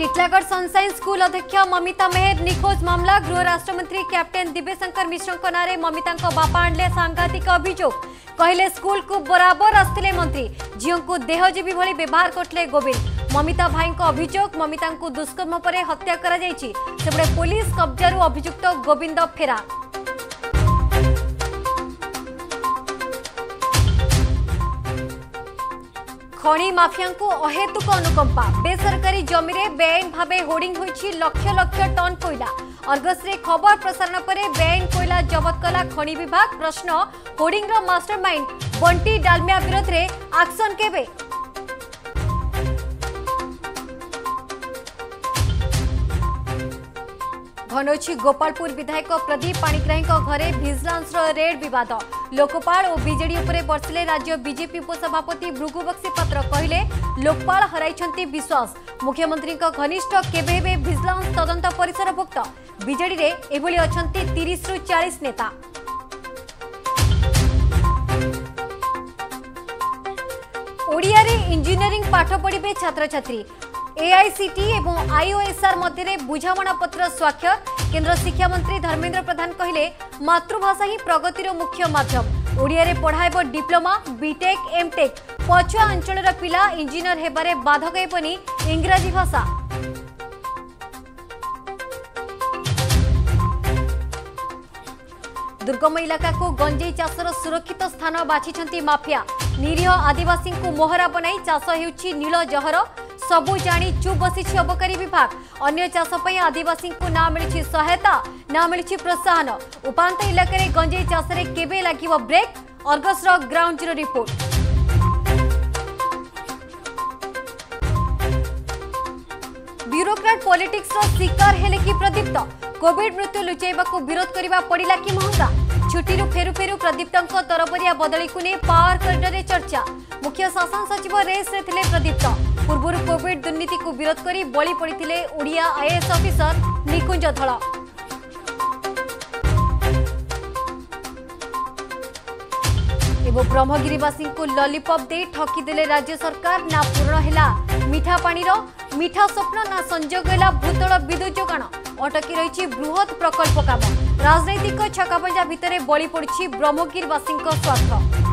Titlagarh sunshine school अध्यक्ष ममिता मेहर निखोज मामला। गृह राष्ट्रमंत्री कैप्टेन दिव्यशंकर मिश्र नारे ममिता बापा आणले सांघातिक अभियोग। कहले स्कूल को बराबर आसते मंत्री, झील को देहजीवी भली व्यवहार करते गोविंद। ममिता भाई अभियोग ममिता को दुष्कर्म पर हत्या करपटे पुलिस कब्जा अभियुक्त गोविंद फेरा। खणी माफिया को अहेतुक अनुकंपा। बेसरकारी जमी में बेआईन भाव होर्डिंग होई लक्ष लक्ष टन कोयला। अर्गस रे खबर प्रसारण पर बेआईन कोयला जबत कला खणी विभाग। प्रश्न होर्डिंग रो मास्टरमाइंड बंटी डालमिया विरोध रे एक्शन केबे। घनौची गोपालपुर विधायक प्रदीप पाणिग्राही घरे भिजिलांस रेड विवाद। लोकपाल और बीजेडी उपरे बरसिले राज्य बीजेपी उपसभापति भृगुबक्षी पत्र। कहले लोकपाल हराइछंती विश्वास। मुख्यमंत्री घनिष्ठ केबेबे भिजिलांस तदंत परिसरभुक्त। बीजेडी रे एभली अछंती 30 रु 40 नेता। ओडिया रे इंजीनियरिंग पाठ पढ़िबे छात्र छात्री। एआईसीटी एवं आईओएसआर मध्य बुझामणा पत्र स्वाक्षर। केंद्र शिक्षा मंत्री धर्मेंद्र प्रधान कहले मातृभाषा ही प्रगतिर मुख्य माध्यम। ओडिया रे पढ़ाइबो डिप्लोमा बीटेक एमटेक। पछुआ अंचलर पिला इंजीनियर हेबारे बाधक हेबनी इंग्रजी भाषा। दुर्गम इलाका को गंजेई चाषर सुरक्षित स्थान बाछिछंती माफिया। निरीह आदिवासी को मोहरा बनाई चाष हेउछि नील जहर। सबू जानी चुप बसी अबकारी विभाग। अन्य चाष पर आदिवासी को ना मिली सहायता ना मिली प्रोत्साहन। उपांत इलाके गंजेई चाष रे केबे लागिव ब्रेक। अर्गस रो ground zero report. Bureaucrat politics रो शिकार हेले कि प्रदीप्त। कोविड मृत्यु लुचाइबा को विरोध करवा पड़ा कि महंगा। छुट्टी फेरु फेरु प्रदीप्त तरबरिया बदली को नहीं पावर कॉरिडर चर्चा। मुख्य शासन सचिव रेस रे थिले प्रदीप्त। पूर्व कोविड दुर्नीति को विरोध करी बली पड़ते ओडिया आईएएस ऑफिसर निकुंज धल। एवं ब्रह्मगिरीवासी को लॉलीपॉप दे ठकीदेले राज्य सरकार। ना पूर्ण है मीठा पानी रो मीठा स्वप्न ना संजोग है भूतल विद्युत जोगाण। अटकी रही बृहत प्रकल्प काम। राजनैतिक छकापंजा भितर बली पड़ी ब्रह्मगिरीवासी स्वार्थ।